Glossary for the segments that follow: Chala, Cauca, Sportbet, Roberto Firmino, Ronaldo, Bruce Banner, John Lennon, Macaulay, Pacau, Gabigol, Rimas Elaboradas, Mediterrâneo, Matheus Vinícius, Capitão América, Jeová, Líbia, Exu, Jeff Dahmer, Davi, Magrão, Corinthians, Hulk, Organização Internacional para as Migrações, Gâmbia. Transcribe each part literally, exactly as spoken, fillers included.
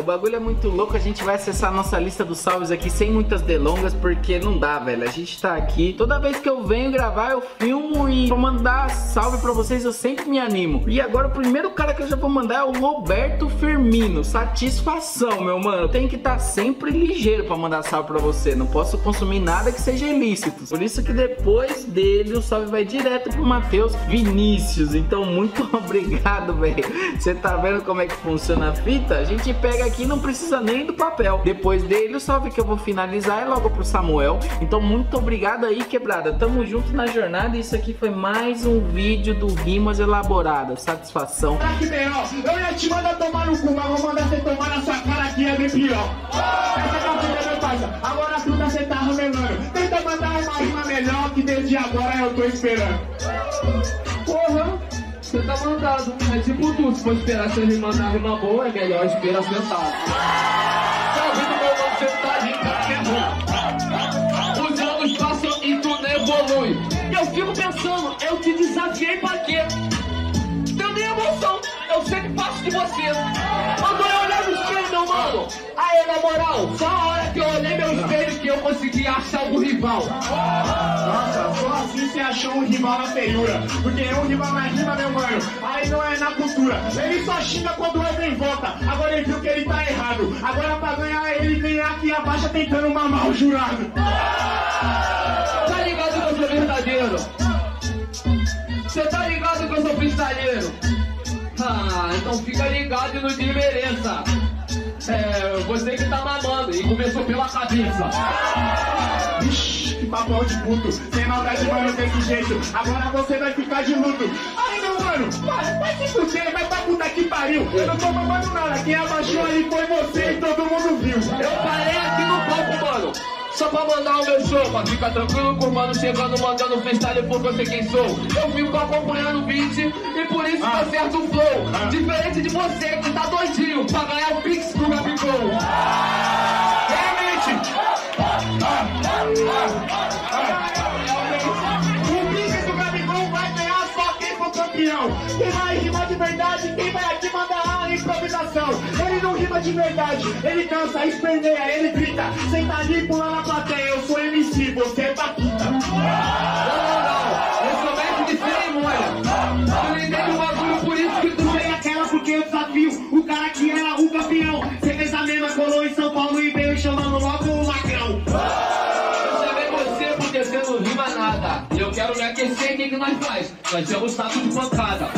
O bagulho é muito louco, a gente vai acessar a nossa lista dos salves aqui sem muitas delongas, porque não dá, velho, a gente tá aqui. Toda vez que eu venho gravar, eu filmo e vou mandar salve pra vocês, eu sempre me animo. E agora o primeiro cara que eu já vou mandar é o Roberto Firmino. Satisfação, meu mano. Tem que estar tá sempre ligeiro pra mandar salve pra você, não posso consumir nada que seja ilícito. Por isso que depois dele o salve vai direto pro Matheus Vinícius. Então muito obrigado, velho. Você tá vendo como é que funciona a fita? A gente pega aqui, não precisa nem do papel. Depois dele, o salve que eu vou finalizar é logo pro Samuel. Então, muito obrigado aí, quebrada. Tamo junto na jornada. Isso aqui foi mais um vídeo do Rimas Elaboradas. Satisfação. Aqui, menor, eu ia te mandar tomar no cu, mas vou mandar você tomar na sua cara aqui, é bem pior. Essa é a passa. Agora a fruta você tá remelando. Tenta mandar uma rima melhor que desde agora eu tô esperando. Porra! Você tá mandado, é tipo tudo. Se for esperar você me mandar rima boa, é melhor esperar sentado. Tá ouvindo meu nome, você tá de cabeça. Os anos passam e tu não evolui. Eu fico pensando, eu te desafiei pra quê? Tendo emoção, eu sempre passo de você. Quando eu olhar no espelho, mano, aí na moral, só a hora que eu olhei meu espelho que eu consegui achar algum rival. Nossa, só assim você achou um rival na feiura. Porque é um rival mais rima, meu mano. Aí não é na cultura. Ele só xinga quando entra em volta. Agora ele viu que ele tá errado. Agora pra ganhar ele vem aqui abaixo tentando mamar o jurado. Tá ligado que eu sou verdadeiro? Você tá ligado que eu sou freestyleiro? Ah, então fica ligado e não te mereça. É, você que tá mamando e começou pela cabeça. Ixi, que papão de puto. Sem maldade, mano, desse jeito. Agora você vai ficar de luto. Ai, meu mano, vai, vai se fuder, vai pra puta que pariu. Eu não tô mamando nada. Quem abaixou ali foi você e todo mundo viu. Eu parei aqui no palco, mano. Só pra mandar o meu show, mas fica tranquilo com o mano chegando, mandando freestyle porque eu sei quem sou. Eu fico acompanhando o beat e por isso ah. eu certo o flow. Ah. Diferente de você que tá doidinho pra ganhar o pix do Gabigol. Ah. Realmente! O pix do Gabigol vai ganhar só quem for campeão. Quem vai rimar de verdade, quem vai aqui mandar a improvisação. Ele não rima de verdade, ele cansa, esperneia, ele grita. Senta ali, pula na plateia, eu sou M C, você é paquita. Não, não, não, eu sou mestre de cerimônia. Eu nem dei o bagulho, por isso que tu fez aquela, porque eu desafio o cara que era o campeão. Você fez a mesma, colou em São Paulo e veio chamando logo o Magrão. Eu chamei você porque você não rima nada. E eu quero me aquecer, o que, que nós faz? Nós temos saco de pancada.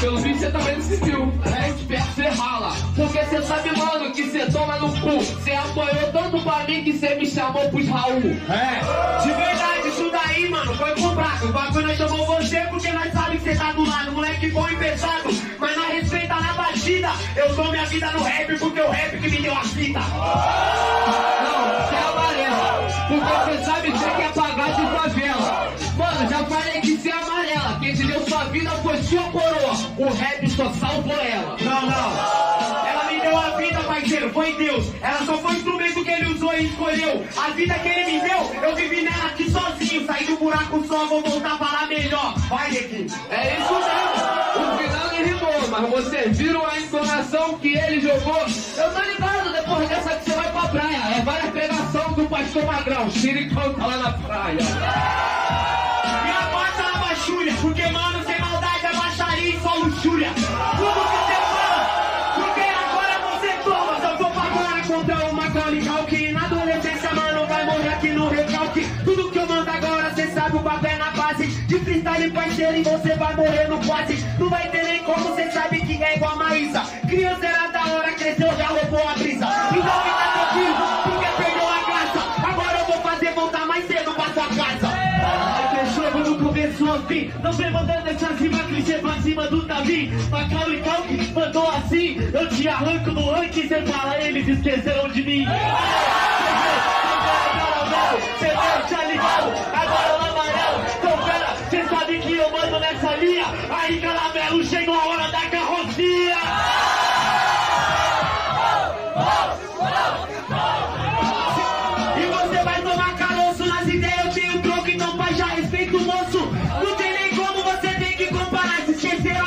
Pelo visto você também não se viu, é esperto, você rala. Porque você sabe, mano, que você toma no cu. Você apanhou tanto pra mim que você me chamou pros Raul. É, de verdade, isso daí, mano, foi comprado. O bagulho chamou você porque nós sabemos que você tá do lado. Moleque bom e pesado, mas nós respeita na batida. Eu dou minha vida no rap porque o rap que me deu a fita. Não, você é amarela, porque você sabe que você quer pagar de favela. Mano, já falei que você é amarela. Quem te deu sua vida foi sua coroa. O rap só salvou ela. Não, não. Ela me deu a vida, parceiro. Foi Deus. Ela só foi o instrumento que ele usou e escolheu. A vida que ele me deu, eu vivi nela aqui sozinho. Saí do buraco só, vou voltar pra lá melhor. Vai, aqui. É isso mesmo. O final ele rimou, mas você viram a entonação que ele jogou? Eu tô ligado, depois dessa que você vai pra praia. É várias pregações do pastor Magrão. Tira e canta lá na praia. Porque, mano, sem maldade é baixaria e só luxúria. Tudo que você fala, porque agora você toma. Só vou pagar contra o Macaulay, Hulk. Na adolescência, mano, vai morrer aqui no recalque. Tudo que eu mando agora, cê sabe, o papo é na base. De freestyle, parceiro, e você vai morrer no quase. Não vai ter nem como, cê sabe que é igual a Maísa. Criança era da hora, cresceu, já roubou a brisa. Então fica tranquilo, porque perdeu a graça. Agora eu vou fazer voltar mais cedo pra sua casa. Não levantando essa cima, clichê pra cima do Davi. Pacau e Cauca mandou assim. Eu te arranco no ranking, cê fala, eles esqueceram de mim. Cê deu chaligão, agora o amarelo. Então pera, cê sabe que eu mando nessa linha. Aí caramelo, chegou a hora da carrocinha. E você vai tomar caroço nas ideias, eu tenho troco. Então pai, já respeita o moço. Não tem nem como, você tem que comparar. Se esqueceu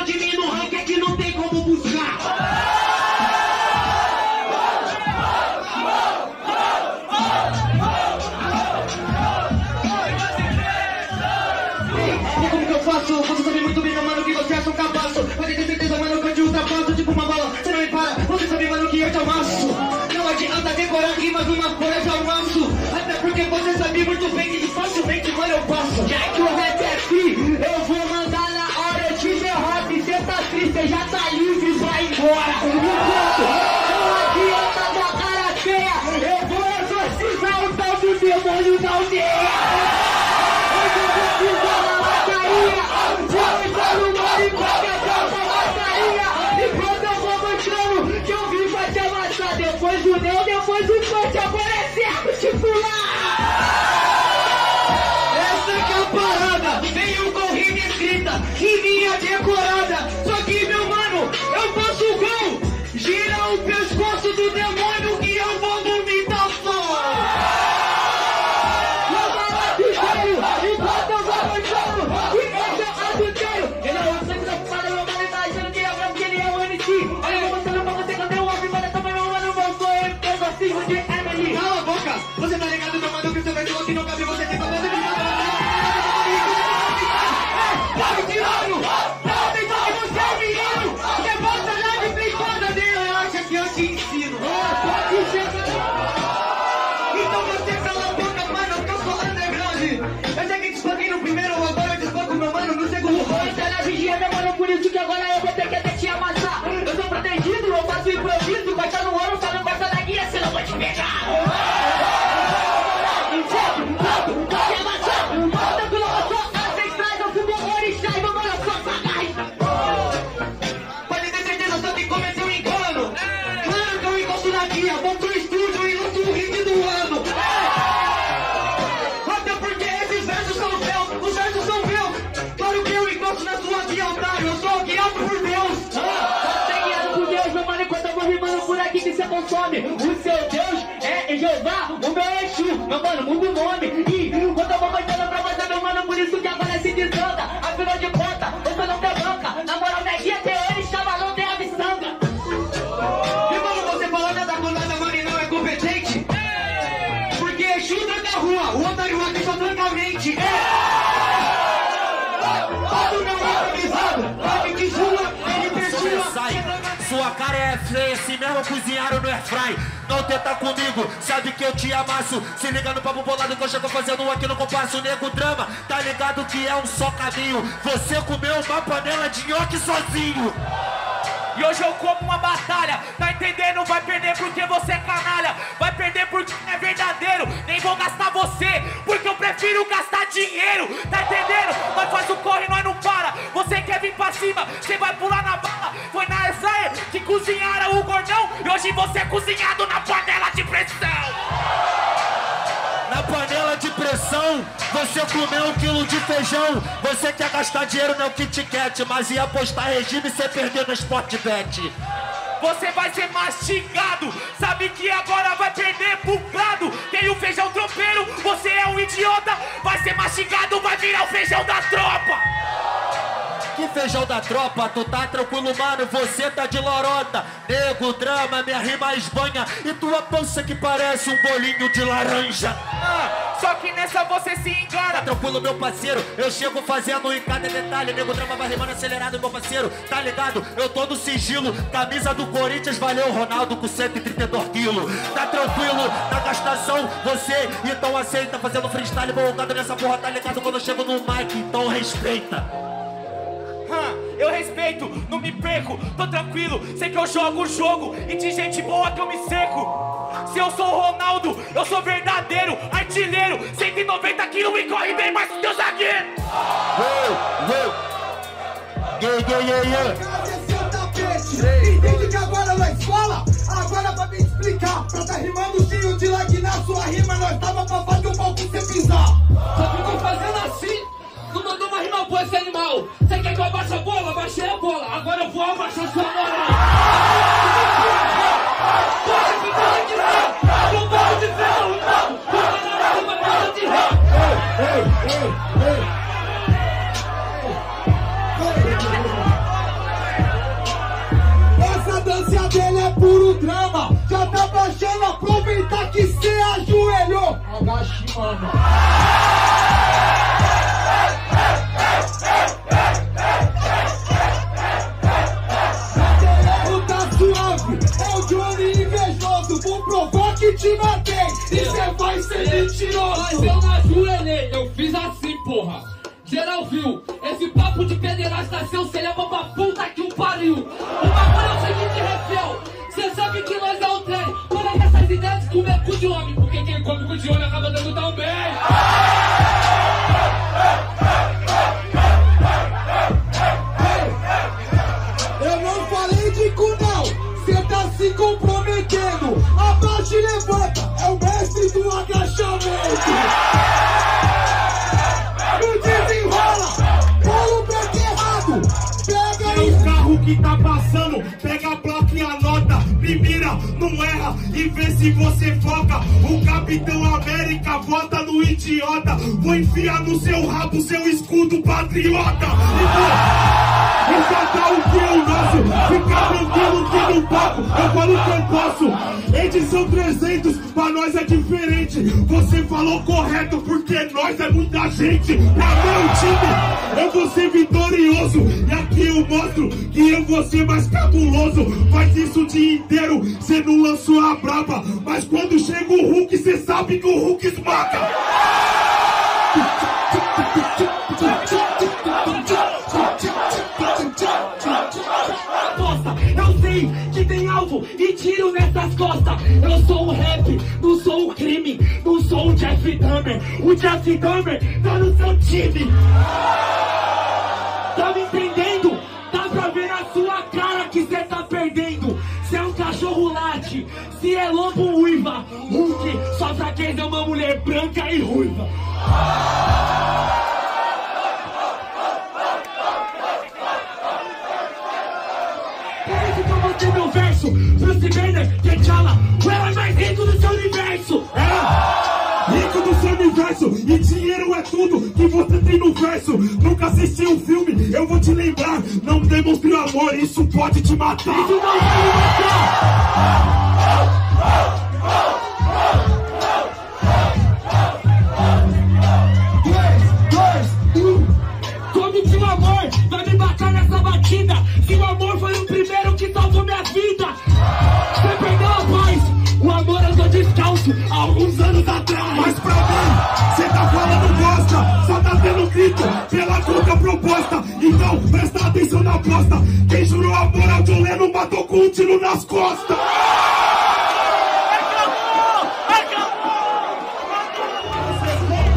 livre, você já tá livre, vai embora. Não adianta da cara feia, eu vou exorcizar o tal do demônio da aldeia. Consome. O seu Deus é Jeová, o meu é Exu, meu mano, muda o nome. E quando eu vou mandando pra você, meu mano, por isso que agora se desanda. Afinal de contas, você não tem banca. Na moral, minha guia tem eles, chavalão tem a miçanga. E mano, você falou nada com nada, mano, e não é competente? Porque Exu tranca a rua, o otário aqui só tranca a mente. Todo meu improvisado, sabe que jura, ele precisa. Sua cara é feia, esse mesmo cozinharam no airfry. Não tenta comigo, sabe que eu te amasso. Se liga no papo bolado que eu já tô fazendo aqui no compasso. Nego drama, tá ligado que é um só caminho. Você comeu uma panela de nhoque sozinho. E hoje eu como uma batalha, tá entendendo? Vai perder porque você é canalha. Vai perder porque é verdadeiro. Nem vou gastar você, porque eu prefiro gastar dinheiro. Tá entendendo? Nós faz o corre, nós não para. Você quer vir pra cima, você vai pular na bala. Foi na Azaia que cozinharam o gordão. E hoje você é cozinhado na panela de pressão. Na panela de pressão, você comeu um quilo de feijão. Você quer gastar dinheiro no Kit Kat, mas ia apostar regime sem perder no Sportbet. Você vai ser mastigado, sabe que agora vai perder pro gado. Tem o feijão tropeiro, você é um idiota. Vai ser mastigado, vai virar o feijão da tropa. Que feijão da tropa, tu tá tranquilo, mano, você tá de lorota. Nego, drama, minha rima esbanha, e tua pança que parece um bolinho de laranja. Ah, só que nessa você se engana. Tá tranquilo, meu parceiro, eu chego fazendo em cada detalhe. Nego, drama, vai rimando acelerado, meu parceiro, tá ligado? Eu tô no sigilo, camisa do Corinthians, valeu Ronaldo com cento e trinta e dois quilos. Tá tranquilo, na gastação, você então aceita, fazendo freestyle, voltado nessa porra, tá ligado? Quando eu chego no mic, então respeita. Eu respeito, não me perco, tô tranquilo. Sei que eu jogo o jogo e de gente boa que eu me seco. Se eu sou o Ronaldo, eu sou verdadeiro, artilheiro. Cento e noventa quilos e corre bem mais que teu zagueiro. Entende que agora nós fala? Agora pra me explicar, pra tá rimando o tio de lag na sua rima. Nós tava pra fazer um palco sem pisar. Só que tô fazendo assim. Tu mandou uma rima boa, esse animal. Você quer que eu abaixe a bola? Abaixei a bola. Agora eu vou abaixar sua moral. Pode ficar aqui, não. Não barro de ferro, não. Vou mandar uma bola de rap. Ei, ei, ei, ei. Essa dança dele é puro drama. Já tá baixando, aproveitar que cê ajoelhou. Agache, mano. Te matei, e cê vai ser mentiroso. Mas eu não ajoelhei, eu fiz assim, porra. Geral viu, esse papo de pederasta seu, cê leva pra puta que um pariu. pariu. O bagulho é o seguinte, Rafael. Você sabe que nós é o trem. Para que essas ideias de comer cu de homem. Porque quem come cu de homem acaba dando tão bem. Eu não falei de cu não. Você tá se comprometendo. Abaixa e levanta. É o mestre do agachamento. Que tá passando, pega a placa e anota, primeira, não erra e vê se você foca. O Capitão América vota no idiota, vou enfiar no seu rabo seu escudo patriota. Então, enxadar o que é o nosso, fica tranquilo que no papo eu falo o que eu posso. Edição trezentos, pra nós é diferente, você falou correto porque nós é muita gente. Pra meu time, eu vou ser vitorioso e aqui eu mostro que eu vou ser mais cabuloso. Faz isso o dia inteiro, cê não lançou a braba, mas quando chega o Hulk, cê sabe que o Hulk esmaga. Nossa, eu sei que tem alvo e tiro nessas costas. Eu sou o rap, não sou o crime, não sou o Jeff Dahmer. O Jeff Dahmer tá no seu time. Tá me entendendo? Dá pra ver na sua cara que cê tá perdendo. Se é um cachorro late, se é lobo uiva. Hulk, só fraqueza é uma mulher branca e ruiva. Por isso que eu botei meu verso Bruce Banner, que é Chala. O herói mais rico do seu universo. É rico do seu universo, e dinheiro é tudo que você tem no verso. Nunca assisti um filme, eu vou te lembrar. Não demonstre amor, isso pode te matar. Isso não vai me matar. três, dois, um. Come que o amor vai me matar nessa batida. Que o amor foi o primeiro que salvou minha vida. Você perdeu a paz. O amor andou descalço há alguns anos atrás. Mas pra mim, cê tá falando bosta. Só tá tendo grito pela contra proposta. Então presta atenção na aposta. Quem jurou amor ao John Lennon matou com um tiro nas costas.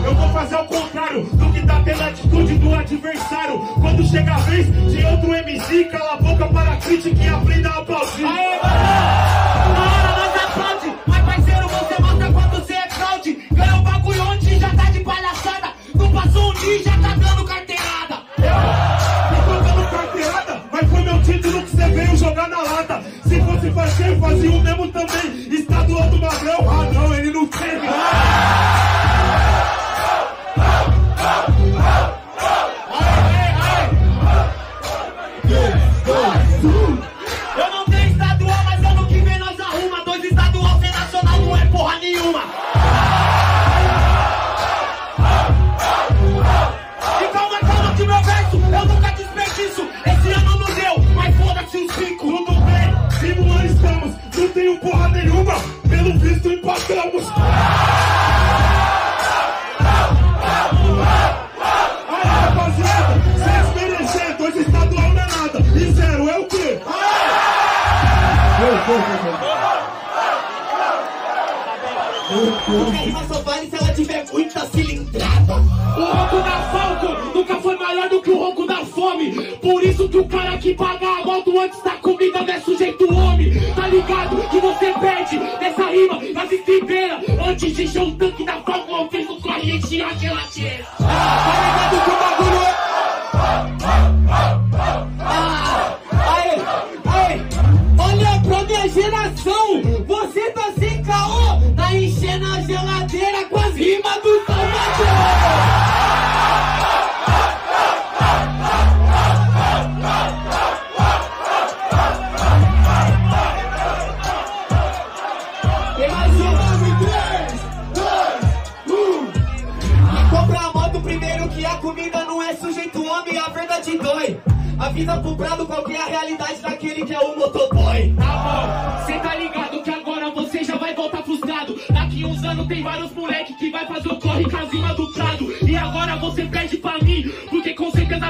Eu vou fazer o contrário do que tá pela atitude do adversário. Quando chega a vez de outro M C, cala a boca para a crítica e aprenda a aplaudir. Aê, mas parceiro, você mata quando você é fraude. Ganha um bagulho onde já tá de palhaçada. Não passou um dia e já tá dando carteirada. Eu tô dando carteirada, mas foi meu título que você veio jogar na lata. Se fosse parceiro, fazia o mesmo também. Está do outro Magrão, ah não, ele não teve.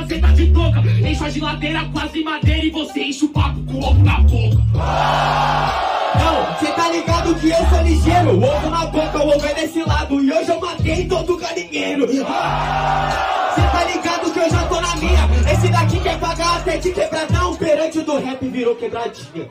cê tá de touca. Enche a geladeira quase madeira e você enche o papo com ovo na boca. Não, cê tá ligado que eu sou ligeiro. O ovo na boca, o ovo é desse lado. E hoje eu matei todo galinheiro. Cê tá ligado que eu já tô na minha. Esse daqui quer pagar até de quebradão. Perante o do rap virou quebradinha.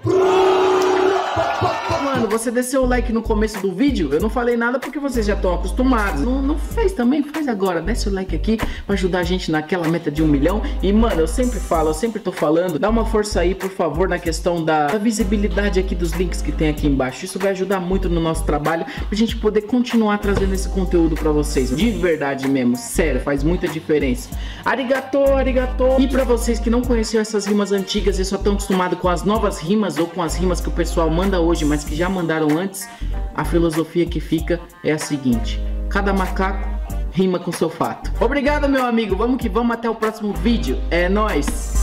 Mano, você desceu o like no começo do vídeo? Eu não falei nada porque vocês já estão acostumados. Não, não fez também? Faz agora. Desce o like aqui pra ajudar a gente naquela meta de um milhão. E, mano, eu sempre falo, eu sempre tô falando. Dá uma força aí, por favor, na questão da, da visibilidade aqui dos links que tem aqui embaixo. Isso vai ajudar muito no nosso trabalho pra gente poder continuar trazendo esse conteúdo pra vocês. De verdade mesmo, sério, faz muita diferença. Arigato, arigato. E pra vocês que não conheciam essas rimas antigas e só estão acostumados com as novas rimas ou com as rimas que o pessoal manda hoje, mas que já mandaram antes, a filosofia que fica é a seguinte: cada macaco rima com seu fato. Obrigado, meu amigo, vamos que vamos, até o próximo vídeo, é nóis!